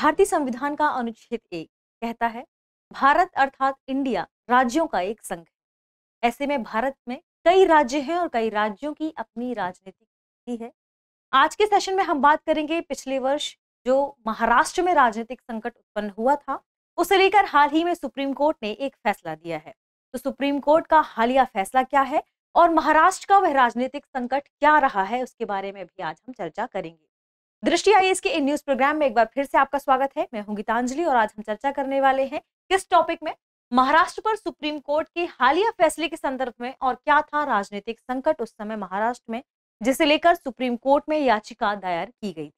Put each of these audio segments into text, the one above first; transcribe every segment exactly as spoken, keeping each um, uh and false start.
भारतीय संविधान का अनुच्छेद एक कहता है भारत अर्थात इंडिया राज्यों का एक संघ है। ऐसे में भारत में कई राज्य हैं और कई राज्यों की अपनी राजनीतिक है। आज के सेशन में हम बात करेंगे पिछले वर्ष जो महाराष्ट्र में राजनीतिक संकट उत्पन्न हुआ था उसे लेकर हाल ही में सुप्रीम कोर्ट ने एक फैसला दिया है। तो सुप्रीम कोर्ट का हालिया फैसला क्या है और महाराष्ट्र का वह राजनीतिक संकट क्या रहा है उसके बारे में भी आज हम चर्चा करेंगे। दृष्टि आईएएस के इन न्यूज प्रोग्राम में एक बार फिर से आपका स्वागत है। मैं हूं गीतांजलि और आज हम चर्चा करने वाले हैं किस टॉपिक में, महाराष्ट्र पर सुप्रीम कोर्ट के हालिया फैसले के संदर्भ में और क्या था राजनीतिक संकट उस समय महाराष्ट्र में जिसे लेकर सुप्रीम कोर्ट में याचिका दायर की गई थी।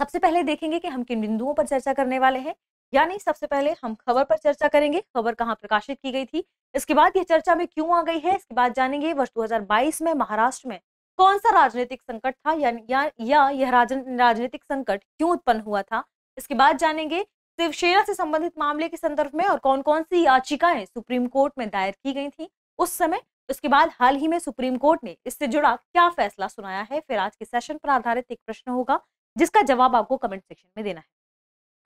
सबसे पहले देखेंगे कि हम किन बिंदुओं पर चर्चा करने वाले हैं, यानी सबसे पहले हम खबर पर चर्चा करेंगे, खबर कहाँ प्रकाशित की गई थी, इसके बाद यह चर्चा में क्यों आ गई है, इसके बाद जानेंगे वर्ष दो हज़ार बाईस में महाराष्ट्र में कौन सा राजनीतिक संकट था या, या, या यह राजनीतिक संकट क्यों उत्पन्न हुआ था, इसके बाद जानेंगे शिवसेना से संबंधित मामले के संदर्भ में और कौन कौन सी याचिकाएं सुप्रीम कोर्ट में दायर की गई थी उस समय, उसके बाद हाल ही में सुप्रीम कोर्ट ने इससे जुड़ा क्या फैसला सुनाया है। फिर आज के सेशन पर आधारित एक प्रश्न होगा जिसका जवाब आपको कमेंट सेक्शन में देना है।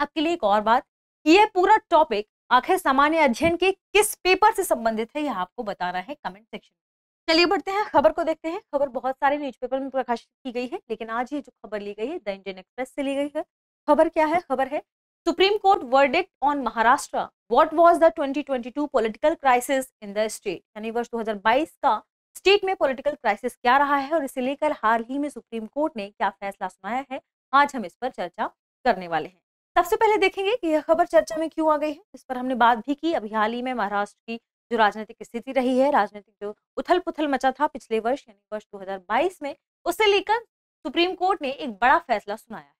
आपके लिए एक और बात, यह पूरा टॉपिक आखिर सामान्य अध्ययन के किस पेपर से संबंधित है यह आपको बताना है कमेंट सेक्शन में। चलिए बढ़ते हैं, खबर को देखते हैं। खबर बहुत सारे न्यूज़पेपर में प्रकाशित की गई है लेकिन आज ये जो खबर ली गई है द इंडियन एक्सप्रेस से ली गई है। खबर क्या है? खबर है supreme court verdict on Maharashtra, what was the twenty twenty two political crisis in the state, यानी वर्ष दो हज़ार बाईस का स्टेट में पॉलिटिकल क्राइसिस क्या रहा है और इसे लेकर हाल ही में सुप्रीम कोर्ट ने क्या फैसला सुनाया है, आज हम इस पर चर्चा करने वाले हैं। सबसे पहले देखेंगे कि यह खबर चर्चा में क्यों आ गई है, इस पर हमने बात भी की। अभी हाल ही में महाराष्ट्र की जो राजनीतिक स्थिति रही है, राजनीतिक जो उथल पुथल मचा था पिछले वर्ष यानी वर्ष दो हज़ार बाईस में, उसे लेकर सुप्रीम कोर्ट ने एक बड़ा फैसला सुनाया है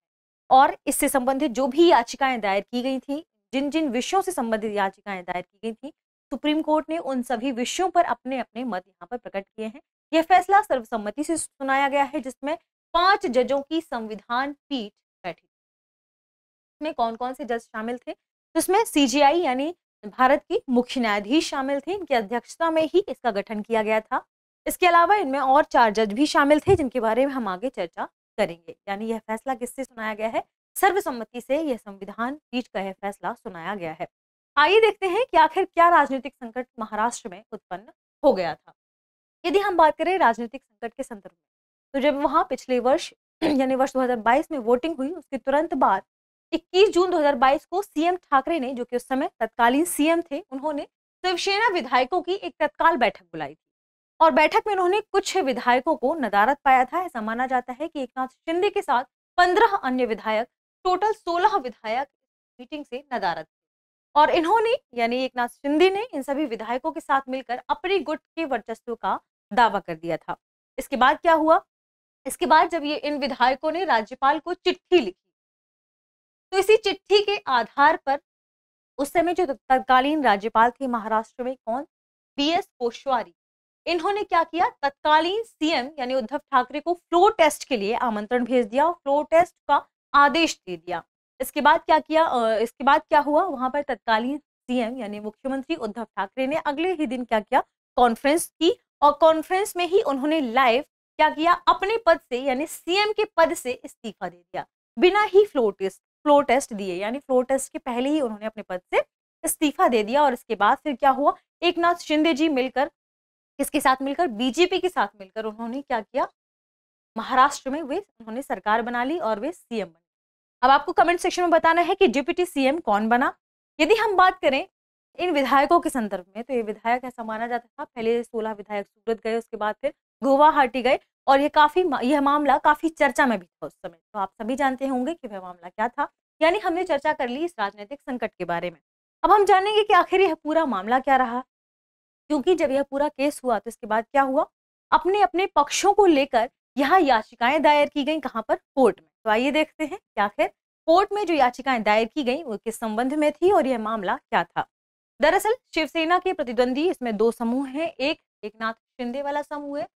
और इससे संबंधित जो भी याचिकाएं दायर की गई थी, जिन जिन विषयों से संबंधित याचिकाएं दायर की गई थी, सुप्रीम कोर्ट ने उन सभी विषयों पर अपने अपने मत यहाँ पर प्रकट किए हैं। यह फैसला सर्वसम्मति से सुनाया गया है जिसमें पांच जजों की संविधान पीठ बैठी। इसमें कौन कौन से जज शामिल थे? इसमें सीजेआई यानी भारत की मुख्य न्यायाधीश शामिल थे, इनकी अध्यक्षता में ही इसका गठन किया गया था। इसके अलावा इनमें और चार जज भी शामिल थे जिनके बारे में हम आगे चर्चा करेंगे। यानी यह फैसला किससे सुनाया गया है? सर्वसम्मति से यह संविधान पीठ का यह फैसला सुनाया गया है। आइए देखते हैं कि आखिर क्या राजनीतिक संकट महाराष्ट्र में उत्पन्न हो गया था। यदि हम बात करें राजनीतिक संकट के संदर्भ में, तो जब वहां पिछले वर्ष यानी वर्ष दो हज़ार बाईस में वोटिंग हुई उसके तुरंत बाद इक्कीस जून दो हज़ार बाईस को सीएम ठाकरे ने, जो कि उस समय तत्कालीन सीएम थे, उन्होंने शिवसेना विधायकों की एक तत्काल बैठक बुलाई थी और बैठक में उन्होंने कुछ विधायकों को नदारद पाया था। ऐसा माना जाता है कि एकनाथ शिंदे के साथ पंद्रह अन्य विधायक, टोटल सोलह विधायक मीटिंग से नदारद थे और इन्होंने यानी एकनाथ शिंदे ने इन सभी विधायकों के साथ मिलकर अपने गुट के वर्चस्व का दावा कर दिया था। इसके बाद क्या हुआ? इसके बाद जब ये इन विधायकों ने राज्यपाल को चिट्ठी लिखी तो इसी चिट्ठी के आधार पर उस समय जो तत्कालीन राज्यपाल थे महाराष्ट्र में, कौन, पीएस पोशवारी, इन्होंने क्या किया, तत्कालीन सीएम यानी उद्धव ठाकरे को फ्लोर टेस्ट के लिए आमंत्रण भेज दिया और फ्लोर टेस्ट का आदेश दे दिया। इसके बाद क्या किया, इसके बाद क्या हुआ, वहां पर तत्कालीन सीएम यानी मुख्यमंत्री उद्धव ठाकरे ने अगले ही दिन क्या किया, कॉन्फ्रेंस की और कॉन्फ्रेंस में ही उन्होंने लाइव क्या किया, अपने पद से यानी सीएम के पद से इस्तीफा दे दिया बिना ही फ्लोर टेस्ट फ्लोर टेस्ट दिए, यानी फ्लोर टेस्ट के पहले ही उन्होंने अपने पद से इस्तीफा दे दिया। और इसके बाद फिर क्या हुआ, एकनाथ शिंदे जी मिलकर, इसके साथ मिलकर, बीजेपी के साथ मिलकर उन्होंने क्या किया, महाराष्ट्र में वे उन्होंने सरकार बना ली और वे सीएम बने। अब आपको कमेंट सेक्शन में बताना है कि डिप्टी सीएम कौन बना। यदि हम बात करें इन विधायकों के संदर्भ में, तो ये विधायक ऐसा माना जाता था, पहले सोलह विधायक सूरत गए, उसके बाद फिर गुवाहाटी गए और ये काफी यह मामला काफी चर्चा में भी था उस समय। तो आप सभी जानते होंगे कि वह मामला क्या था। यानी हमने चर्चा कर ली इस राजनीतिक संकट के बारे में। अब हम जानेंगे कि आखिर यह पूरा मामला क्या रहा, क्योंकि जब यह पूरा केस हुआ तो इसके बाद क्या हुआ, अपने अपने पक्षों को लेकर यहाँ याचिकाएं दायर की गई, कहाँ पर, कोर्ट में। तो आइए देखते हैं कि आखिर कोर्ट में जो याचिकाएं दायर की गई वो किस संबंध में थी और यह मामला क्या था। दरअसल शिवसेना के प्रतिद्वंदी, इसमें दो समूह हैं, एक एकनाथ शिंदे वाला समूह है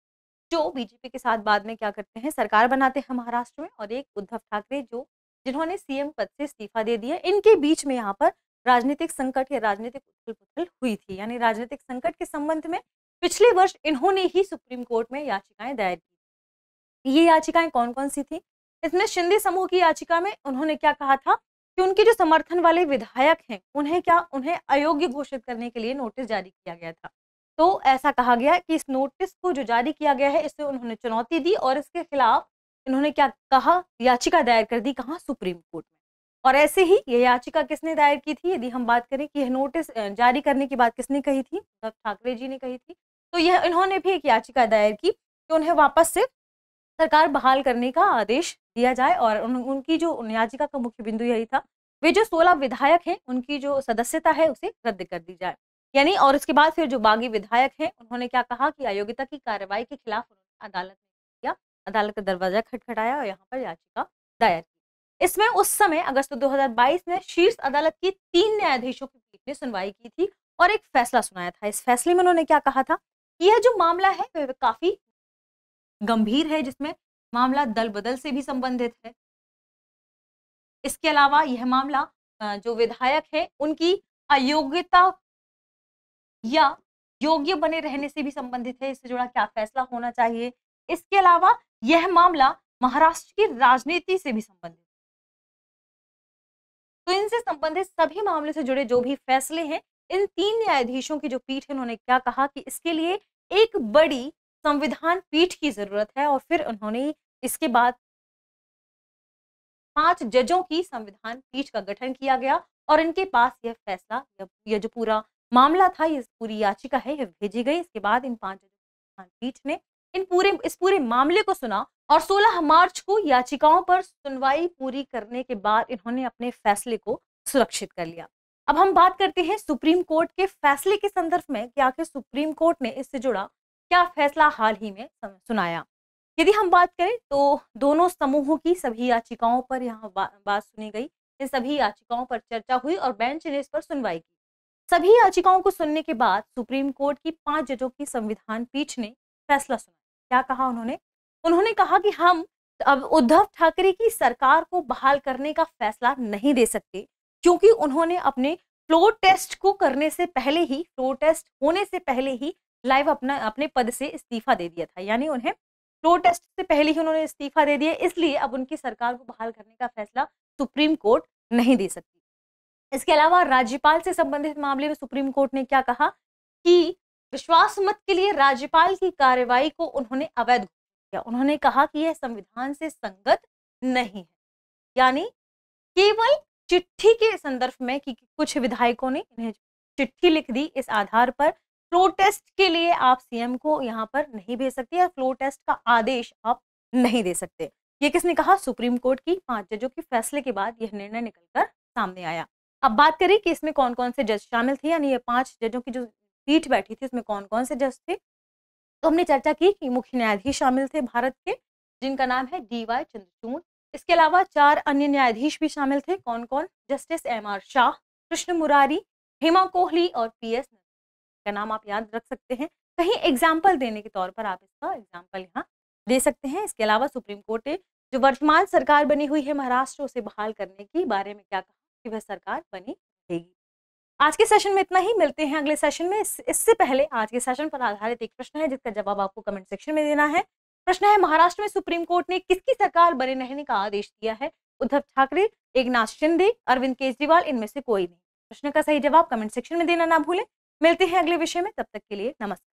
जो बीजेपी के साथ बाद में क्या करते हैं, सरकार बनाते हैं महाराष्ट्र में, और एक उद्धव ठाकरे जो जिन्होंने सीएम पद से इस्तीफा दे दिया। इनके बीच में यहाँ पर राजनीतिक संकट या राजनीतिक उथल-पुथल हुई थी। यानी राजनीतिक संकट के संबंध में पिछले वर्ष इन्होंने ही सुप्रीम कोर्ट में याचिकाएं दायर की। ये याचिकाएं कौन कौन सी थी? इसमें शिंदे समूह की याचिका में उन्होंने क्या कहा था कि उनके जो समर्थन वाले विधायक हैं उन्हें क्या उन्हें अयोग्य घोषित करने के लिए नोटिस जारी किया गया था। तो ऐसा कहा गया कि इस नोटिस को जो जारी किया गया है इससे उन्होंने चुनौती दी और इसके खिलाफ इन्होंने क्या कहा, याचिका दायर कर दी, कहाँ, सुप्रीम कोर्ट में। और ऐसे ही यह याचिका किसने दायर की थी, यदि हम बात करें कि यह नोटिस जारी करने की बात किसने कही थी, उद्धव ठाकरे जी ने कही थी। तो यह इन्होंने भी एक याचिका दायर की कि उन्हें वापस से सरकार बहाल करने का आदेश दिया जाए। और उन, उनकी जो याचिका का मुख्य बिंदु यही था, वे जो सोलह विधायक हैं उनकी जो सदस्यता है उसे रद्द कर दी जाए, यानी। और उसके बाद फिर जो बागी विधायक हैं उन्होंने क्या कहा कि अयोग्यता की कार्रवाई के खिलाफ उन्होंने अदालत में किया, अदालत का दरवाजा खटखटाया और यहाँ पर याचिका दायर की। इसमें उस समय अगस्त दो हजार बाईस में शीर्ष अदालत की तीन न्यायाधीशों की पीठ ने सुनवाई की थी और एक फैसला सुनाया था। इस फैसले में उन्होंने क्या कहा था, यह जो मामला है वह काफी गंभीर है, जिसमें मामला दल बदल से भी संबंधित है। इसके अलावा यह मामला जो विधायक है उनकी अयोग्यता या योग्य बने रहने से भी संबंधित है, इससे जुड़ा क्या फैसला होना चाहिए। इसके अलावा यह मामला महाराष्ट्र की राजनीति से भी संबंधित है। तो इनसे संबंधित सभी मामले से जुड़े जो भी फैसले हैं, इन तीन न्यायाधीशों की जो पीठ है उन्होंने क्या कहा कि इसके लिए एक बड़ी संविधान पीठ की जरूरत है। और फिर उन्होंने इसके बाद पांच जजों की संविधान पीठ का गठन किया गया और इनके पास यह फैसला, यह जो पूरा मामला था, ये पूरी याचिका है, यह भेजी गई। इसके बाद इन पांच जजों की संविधान पीठ ने इन पूरे इस पूरे मामले को सुना और सोलह मार्च को याचिकाओं पर सुनवाई पूरी करने के बाद इन्होंने अपने फैसले को सुरक्षित कर लिया। अब हम बात करते हैं सुप्रीम कोर्ट के फैसले के संदर्भ में कि आखिर सुप्रीम कोर्ट ने इससे जुड़ा क्या फैसला हाल ही में सुनाया। यदि हम बात करें तो दोनों समूहों की सभी याचिकाओं पर यहाँ बा, बात सुनी गई। इन सभी याचिकाओं पर चर्चा हुई और बेंच ने इस पर सुनवाई की। सभी याचिकाओं को सुनने के बाद सुप्रीम कोर्ट की पांच जजों की संविधान पीठ ने फैसला सुना। क्या कहा उन्होंने, उन्होंने कहा कि हम अब उद्धव ठाकरे की सरकार को बहाल करने का फैसला नहीं दे सकते, क्योंकि उन्होंने अपने फ्लोर टेस्ट को करने से पहले ही फ्लोर टेस्ट होने से पहले ही लाइव अपना अपने पद से इस्तीफा दे दिया था, यानी उन्हें फ्लोर टेस्ट से पहले ही उन्होंने इस्तीफा दे दिया, इसलिए अब उनकी सरकार को बहाल करने का फैसला सुप्रीम कोर्ट नहीं दे सकती। इसके अलावा राज्यपाल से संबंधित मामले में सुप्रीम कोर्ट ने क्या कहा कि विश्वास मत के लिए राज्यपाल की कार्रवाई को उन्होंने अवैध किया। उन्होंने कहा कि यह संविधान से संगत नहीं है, यानी केवल चिट्ठी के संदर्भ में कि कुछ विधायकों ने इन्हें चिट्ठी लिख दी, इस आधार पर फ्लोर टेस्ट के लिए आप सीएम को यहाँ पर नहीं भेज सकते या फ्लोर टेस्ट का आदेश आप नहीं दे सकते। ये किसने कहा, सुप्रीम कोर्ट की पांच जजों के फैसले के बाद यह निर्णय निकलकर सामने आया। अब बात करें कि इसमें कौन कौन से जज शामिल थे, यानी ये पांच जजों की जो पीठ बैठी थी इसमें कौन कौन से जज थे। तो हमने चर्चा की कि मुख्य न्यायाधीश शामिल थे भारत के, जिनका नाम है डीवाई चंद्रचूड़। इसके अलावा चार अन्य न्यायाधीश भी शामिल थे, कौन कौन, जस्टिस एमआर शाह, कृष्ण मुरारी, हेमा कोहली और पीएस नरसिम्हा। का नाम आप याद रख सकते हैं, कहीं एग्जाम्पल देने के तौर पर आप इसका एग्जाम्पल यहाँ दे सकते हैं। इसके अलावा सुप्रीम कोर्ट ने जो वर्तमान सरकार बनी हुई है महाराष्ट्र, उसे बहाल करने के बारे में क्या कहा कि वह सरकार बनी रहेगी। आज के सेशन में इतना ही, मिलते हैं अगले सेशन में। इस, इससे पहले आज के सेशन पर आधारित एक प्रश्न है जिसका जवाब आपको कमेंट सेक्शन में देना है। प्रश्न है, महाराष्ट्र में सुप्रीम कोर्ट ने किसकी सरकार बने रहने का आदेश दिया है, उद्धव ठाकरे, एकनाथ शिंदे, अरविंद केजरीवाल, इनमें से कोई नहीं। प्रश्न का सही जवाब कमेंट सेक्शन में देना ना भूलें। मिलते हैं अगले विषय में, तब तक के लिए नमस्कार।